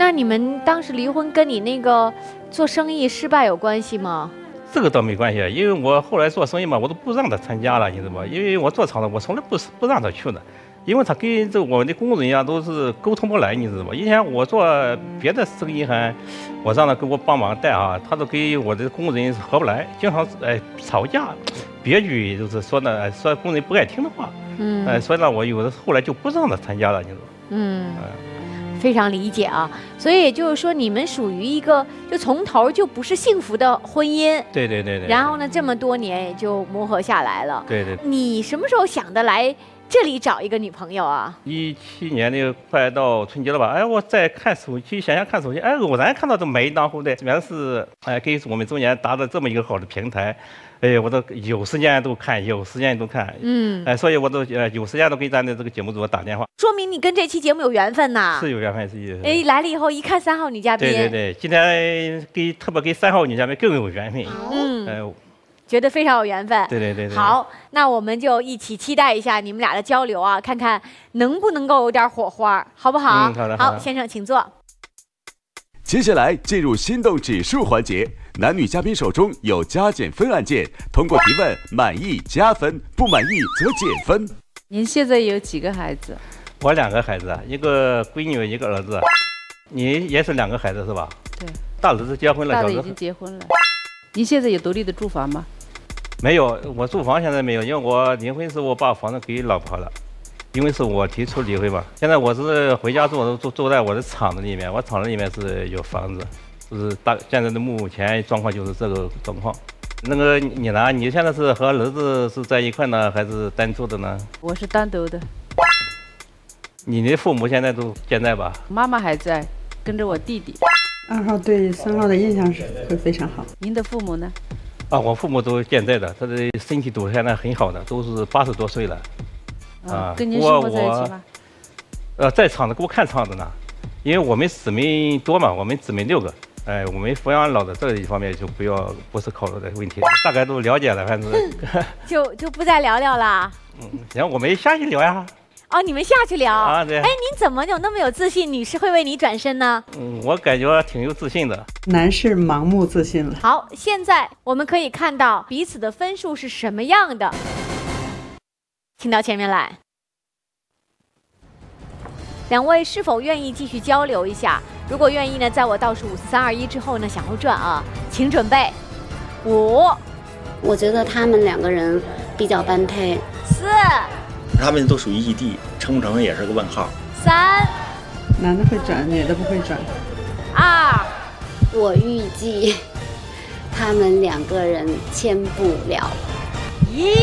那你们当时离婚跟你那个做生意失败有关系吗？这个倒没关系，因为我后来做生意嘛，我都不让他参加了，你知道吗？因为我做厂子，我从来不让他去的，因为他跟我们的工人呀都是沟通不来，你知道吗？以前我做别的生意还，我让他给我帮忙带啊，他都跟我的工人合不来，经常吵架，别句就是说工人不爱听的话，所以呢，我有的后来就不让他参加了，你知道吗？非常理解啊。所以也就是说，你们属于一个就从头就不是幸福的婚姻。对对对对。然后呢，这么多年也就磨合下来了。对对。你什么时候想得来这里找一个女朋友啊？17年的快到春节了吧？哎，我在看手机，想看手机，哎，偶然看到这么一档户的，原来是哎给我们中年达到这么一个好的平台。 哎，我都有时间都看，有时间都看，嗯，哎，所以我都有时间都给咱的这个节目组打电话，说明你跟这期节目有缘分呐，是有缘分，是。哎，来了以后一看3号女嘉宾，对对对，今天特别给3号女嘉宾更有缘分，嗯，觉得非常有缘分，对对对对。好，那我们就一起期待一下你们俩的交流啊，看看能不能够有点火花，好不好？嗯，好的。好，先生请坐。 接下来进入心动指数环节，男女嘉宾手中有加减分按键，通过提问满意加分，不满意则减分。您现在有几个孩子？我2个孩子，一个闺女，一个儿子。你也是2个孩子是吧？对。大儿子结婚了，小儿子已经结婚了。您现在有独立的住房吗？没有，我住房现在没有，因为我离婚时候我把房子给老婆了。 因为是我提出离婚嘛，现在我是回家住，住在我的厂子里面，我厂子里面是有房子，就是现在的目前状况就是这个状况。那个你呢？你现在是和儿子是在一块呢，还是单住的呢？我是单独的。你的父母现在都健在吧？妈妈还在，跟着我弟弟。2号对3号的印象是会非常好。您的父母呢？啊，我父母都健在的，他的身体都现在很好的，都是80多岁了。 啊，跟您生活在一起吗？在厂子给我看厂子呢，因为我们姊妹多嘛，我们姊妹6个，哎，我们抚养老的这一方面就不是考虑的问题，大概都了解了，反正就不再聊聊了。嗯，行，我们下去聊呀。哦，你们下去聊啊？对。哎，您怎么有那么有自信？女士会为你转身呢？嗯，我感觉挺有自信的。男士盲目自信了。好，现在我们可以看到彼此的分数是什么样的。 请到前面来，两位是否愿意继续交流一下？如果愿意呢，在我倒数5、4、3、2、1之后呢，向后转啊，请准备。5，我觉得他们2个人比较般配。4，他们都属于异地，成不成也是个问号。3，男的会转，女的不会转。2，我预计他们2个人签不了。1。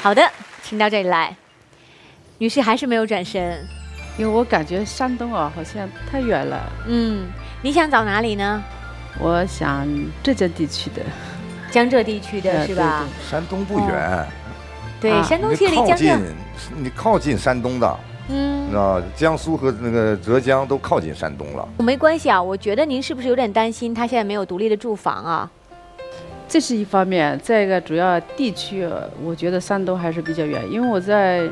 好的，请到这里来。女士还是没有转身，因为我感觉山东啊好像太远了。嗯，你想找哪里呢？我想浙江地区的，江浙地区的是吧？山东不远。对，山东其实离江浙，你靠近山东的。 嗯，那江苏和那个浙江都靠近山东了。没关系啊，我觉得您是不是有点担心他现在没有独立的住房啊？这是一方面，再一个主要地区，我觉得山东还是比较远，因为我在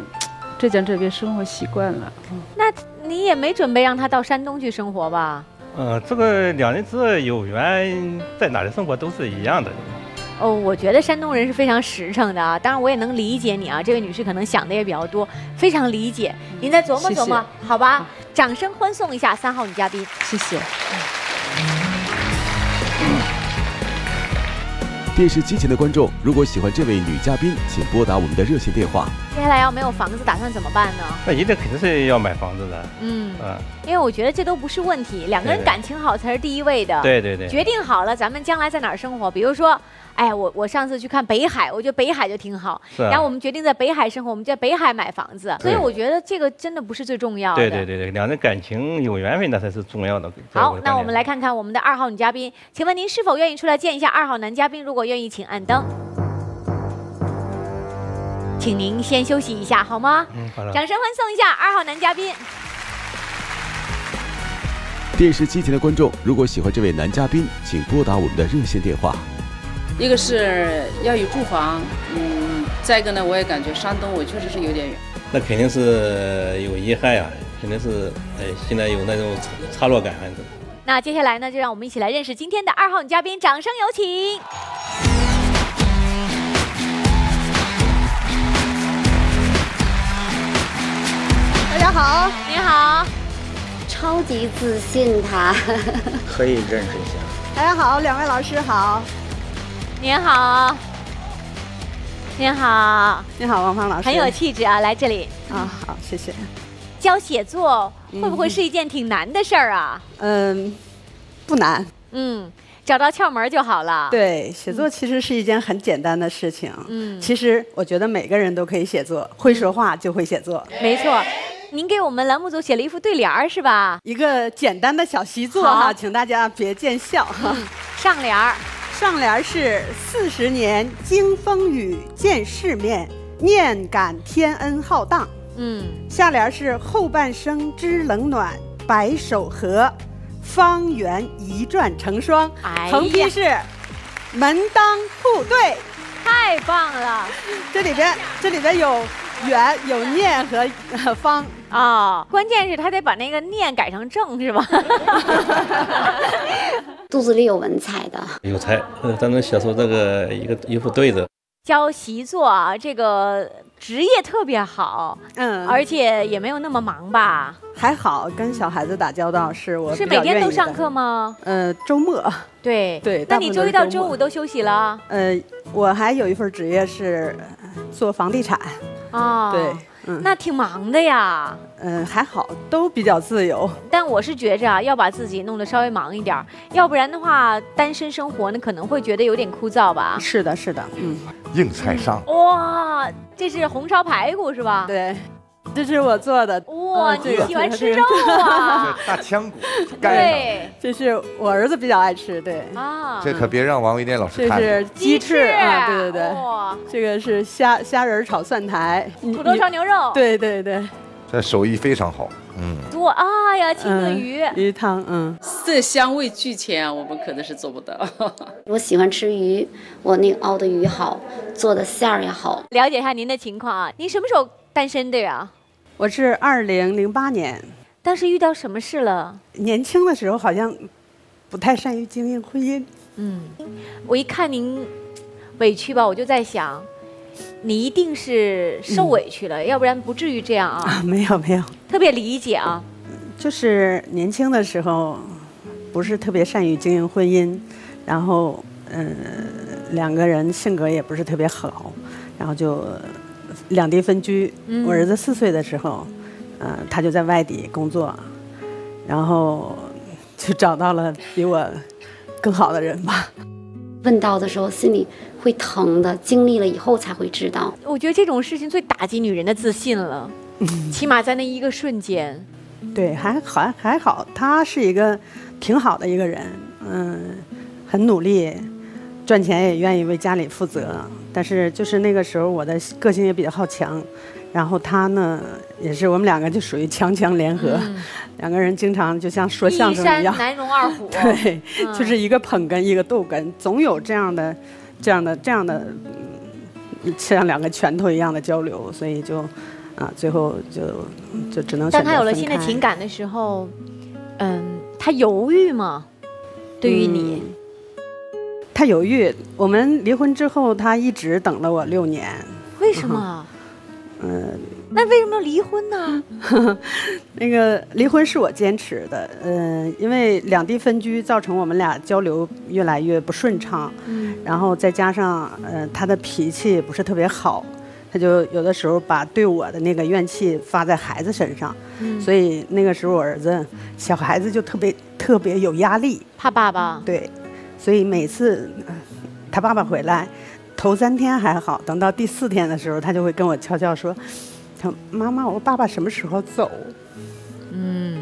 浙江这边生活习惯了。那你也没准备让他到山东去生活吧？这个2人制有缘，在哪里生活都是一样的。 哦，我觉得山东人是非常实诚的啊，当然我也能理解你啊，这位女士可能想的也比较多，非常理解。您再琢磨琢磨，谢谢好吧？掌声欢送一下3号女嘉宾，谢谢。电视机前的观众，如果喜欢这位女嘉宾，请拨打我们的热线电话。接下来要没有房子，打算怎么办呢？那一定肯定是要买房子的。嗯啊，因为我觉得这都不是问题，2个人感情好才是第一位的。对对对，决定好了，咱们将来在哪儿生活，比如说。 哎，我上次去看北海，我觉得北海就挺好。是啊、然后我们决定在北海生活，我们就在北海买房子。所以我觉得这个真的不是最重要的。对对对对，2人感情有缘分那才是重要的。好，那我们来看看我们的2号女嘉宾，请问您是否愿意出来见一下2号男嘉宾？如果愿意，请按灯。请您先休息一下，好吗？嗯，好了。掌声欢送一下2号男嘉宾。 电视机前的观众，如果喜欢这位男嘉宾，请拨打我们的热线电话。 一个是要有住房，嗯，再一个呢，我也感觉山东我确实是有点远。那肯定是有遗憾呀、啊，肯定是现在有那种差落感还是。那接下来呢，就让我们一起来认识今天的2号女嘉宾，掌声有请。大家好，您好。超级自信他。可以认识一下。大家好，两位老师好。您好。您好。您好，王芳老师。很有气质啊，来这里。啊，好，谢谢。教写作会不会是一件挺难的事儿啊？嗯，不难。嗯。 找到窍门就好了。对，写作其实是一件很简单的事情。嗯，其实我觉得每个人都可以写作，会说话就会写作。没错，您给我们栏目组写了一副对联儿是吧？一个简单的小习作哈，请大家别见笑。上联儿，上联是40年经风雨见世面，念感天恩浩荡。嗯，下联是后半生知冷暖，白首和。 方圆一转成双，横批是门当户对，太棒了！这里边有圆、有念和方啊、哦，关键是他得把那个念改成正，是吧？肚子里有文采的，有才，才能写出这个一副对子。教习作啊，这个职业特别好，嗯，而且也没有那么忙吧。 还好，跟小孩子打交道是我是每天都上课吗？周末。对对，那你周一到周五都休息了？我还有一份职业是做房地产。哦，对，嗯，那挺忙的呀。还好，都比较自由。但我是觉着啊，要把自己弄得稍微忙一点，要不然的话，单身生活呢可能会觉得有点枯燥吧。是的，是的，嗯。硬菜上。哇，这是红烧排骨是吧？对。 这是我做的哇！你喜欢吃肉啊？大腔骨，对，这是我儿子比较爱吃，对啊，这可别让王维滇老师看。这是鸡翅啊，对对对，哇，这个是虾仁炒蒜苔，土豆烧牛肉，对对对，这手艺非常好，嗯，多啊呀，清炖鱼汤，嗯，这香味俱全啊，我们可能是做不到。我喜欢吃鱼，我那熬的鱼好，做的馅儿也好。了解一下您的情况啊，您什么时候单身的呀？ 我是2008年，当时遇到什么事了？年轻的时候好像不太善于经营婚姻。嗯，我一看您委屈吧，我就在想，你一定是受委屈了，要不然不至于这样啊。啊，没有没有，特别理解啊。就是年轻的时候不是特别善于经营婚姻，然后两个人性格也不是特别好，然后就。 两地分居，我儿子4岁的时候，他就在外地工作，然后就找到了比我更好的人吧。问到的时候心里会疼的，经历了以后才会知道。我觉得这种事情最打击女人的自信了，起码在那一个瞬间。对，还好，他是一个挺好的一个人，很努力。 赚钱也愿意为家里负责，但是就是那个时候我的个性也比较好强，然后他呢也是我们两个就属于强强联合，两个人经常就像说相声一样，一山难容二虎，对，就是一个捧哏一个逗哏，总有这样的，像两个拳头一样的交流，所以就最后就只能选择分开。当他有了新的情感的时候，他犹豫吗？对于你？ 他犹豫，我们离婚之后，他一直等了我6年。为什么？那为什么要离婚呢？那个离婚是我坚持的，因为两地分居造成我们俩交流越来越不顺畅，然后再加上他的脾气不是特别好，他就有的时候把对我的那个怨气发在孩子身上，所以那个时候我儿子小孩子就特别有压力，怕爸爸。对。 所以每次他爸爸回来，头3天还好，等到第4天的时候，他就会跟我悄悄说：“他妈妈，我爸爸什么时候走？”嗯，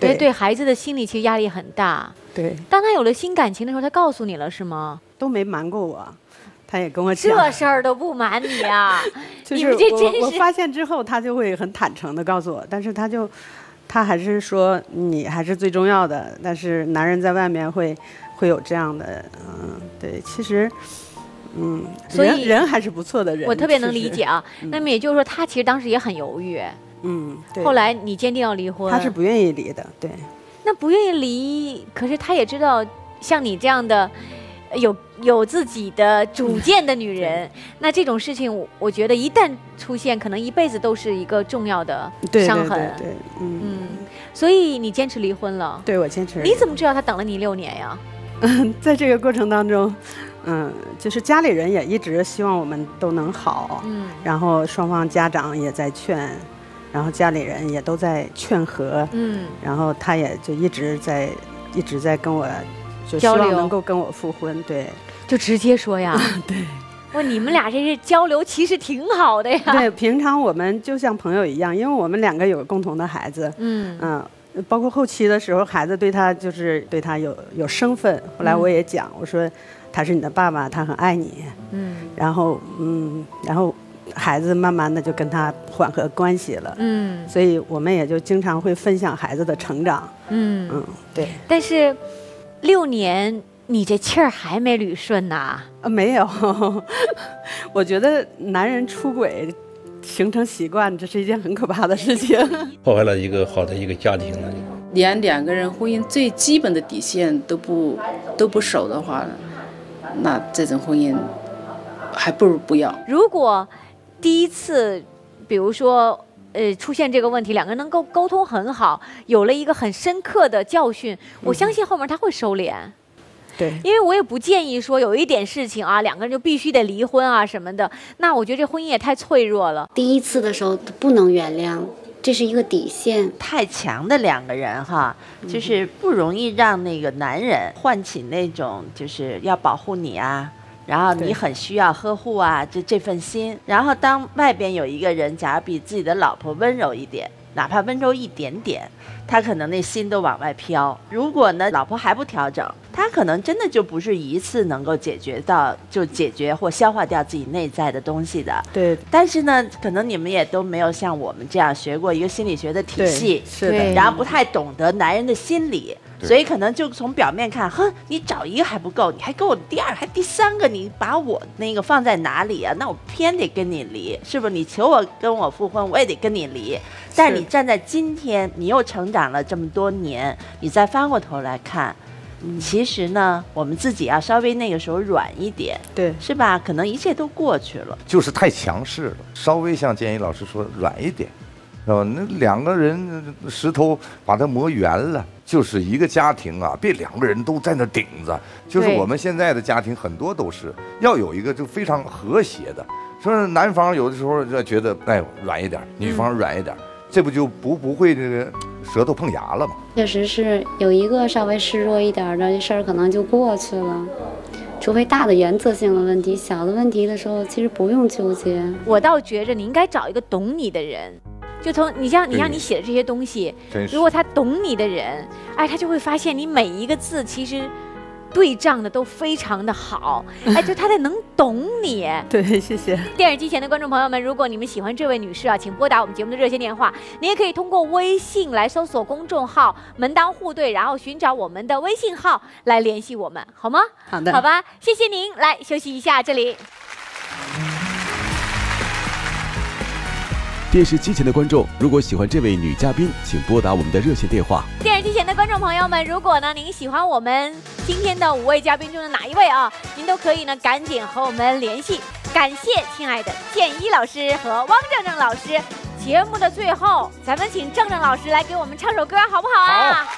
对孩子的心理其实压力很大。对，当他有了新感情的时候，他告诉你了是吗？都没瞒过我，他也跟我讲。这事儿都不瞒你啊！就是我发现之后，他就会很坦诚的告诉我，但是他还是说你还是最重要的，但是男人在外面会有这样的，对，其实，所以人还是不错的人，我特别能理解啊。那么也就是说，他其实当时也很犹豫，对。后来你坚定要离婚，他是不愿意离的，对。那不愿意离，可是他也知道，像你这样的，有自己的主见的女人，那这种事情，我觉得一旦出现，可能一辈子都是一个重要的伤痕，对，所以你坚持离婚了？对，我坚持。你怎么知道他等了你6年呀？在这个过程当中，就是家里人也一直希望我们都能好，然后双方家长也在劝，然后家里人也都在劝和，然后他也就一直在跟我就希望能够跟我复婚，对，就直接说呀，对。 哇，你们俩这是交流，其实挺好的呀。对，平常我们就像朋友一样，因为我们两个有共同的孩子，包括后期的时候，孩子对他有身份。后来我也讲，我说他是你的爸爸，他很爱你，然后孩子慢慢的就跟他缓和关系了，所以我们也就经常会分享孩子的成长，对。但是6年。 你这气儿还没捋顺呐？没有，我觉得男人出轨形成习惯，这是一件很可怕的事情，破坏了一个好的一个家庭了。连两个人婚姻最基本的底线都不守的话，那这种婚姻还不如不要。如果第一次，比如说。 出现这个问题，两个人能够沟通很好，有了一个很深刻的教训，我相信后面他会收敛。对，因为我也不建议说有一点事情啊，两个人就必须得离婚啊什么的。那我觉得这婚姻也太脆弱了。第一次的时候不能原谅，这是一个底线。太强的两个人哈，就是不容易让那个男人唤起那种就是要保护你啊。 然后你很需要呵护啊，这份心。然后当外边有一个人，假如比自己的老婆温柔一点，哪怕温柔一点点，他可能那心都往外飘。如果呢，老婆还不调整，他可能真的就不是一次能够解决或消化掉自己内在的东西的。对。但是呢，可能你们也都没有像我们这样学过一个心理学的体系，是的。然后不太懂得男人的心理。 所以可能就从表面看，哼，你找一个还不够，你还给我第二，还第三个，你把我那个放在哪里啊？那我偏得跟你离，是不是？你求我跟我复婚，我也得跟你离。但是你站在今天，你又成长了这么多年，你再翻过头来看，其实呢，我们自己要稍微那个时候软一点，对，是吧？可能一切都过去了。就是太强势了，稍微像建一老师说软一点。 是吧？那两个人石头把它磨圆了，就是一个家庭啊，别两个人都在那顶着。就是我们现在的家庭很多都是要有一个就非常和谐的，说男方有的时候就觉得哎软一点，女方软一点，这不就不会这个舌头碰牙了吗？确实是有一个稍微示弱一点的事儿，可能就过去了。 除非大的原则性的问题，小的问题的时候，其实不用纠结。我倒觉着你应该找一个懂你的人，就从你像你写的这些东西，如果他懂你的人，哎，他就会发现你每一个字其实对仗的都非常的好，哎，就他得能懂你。对，谢谢。电视机前的观众朋友们，如果你们喜欢这位女士啊，请拨打我们节目的热线电话，您也可以通过微信来搜索公众号“门当户对”，然后寻找我们的微信号来联系我们，好吗？ 好的，好吧，谢谢您。来休息一下，这里。电视机前的观众，如果喜欢这位女嘉宾，请拨打我们的热线电话。电视机前的观众朋友们，如果呢您喜欢我们今天的5位嘉宾中的哪一位啊，您都可以呢赶紧和我们联系。感谢亲爱的建一老师和汪正正老师。节目的最后，咱们请正正老师来给我们唱首歌，好不好啊？好。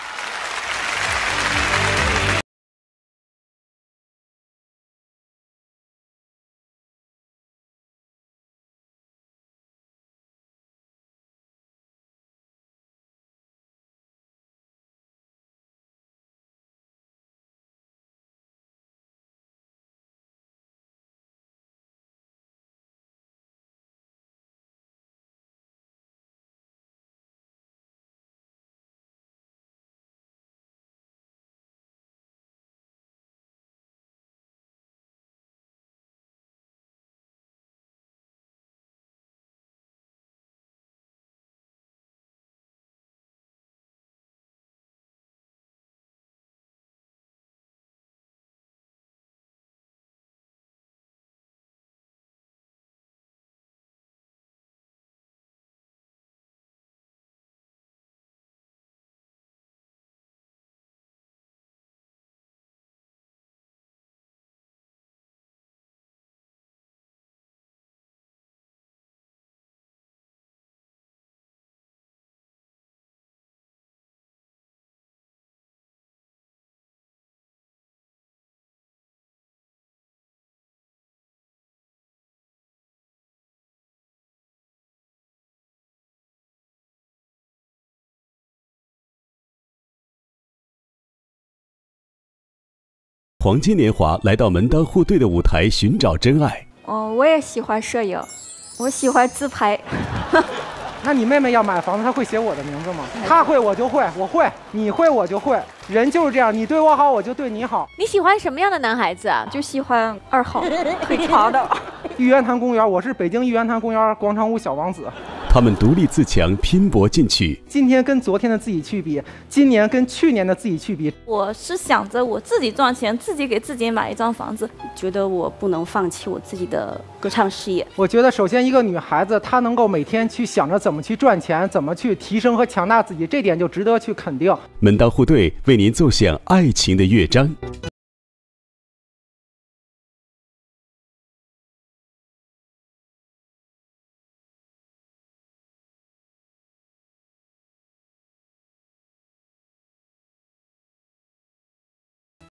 黄金年华来到门当户对的舞台寻找真爱。哦，我也喜欢摄影，我喜欢自拍。那你妹妹要买房子，她会写我的名字吗？她会，我就会；我会，你会，我就会。人就是这样，你对我好，我就对你好。你喜欢什么样的男孩子啊？就喜欢二号，腿长的。玉渊潭公园，我是北京玉渊潭公园广场舞小王子。他们独立自强，拼搏进取。今天跟昨天的自己去比，今年跟去年的自己去比。我是想着我自己赚钱，自己给自己买一幢房子。觉得我不能放弃我自己的歌唱事业。我觉得首先一个女孩子，她能够每天去想着怎么去赚钱，怎么去提升和强大自己，这点就值得去肯定。门当户对为您奏响爱情的乐章。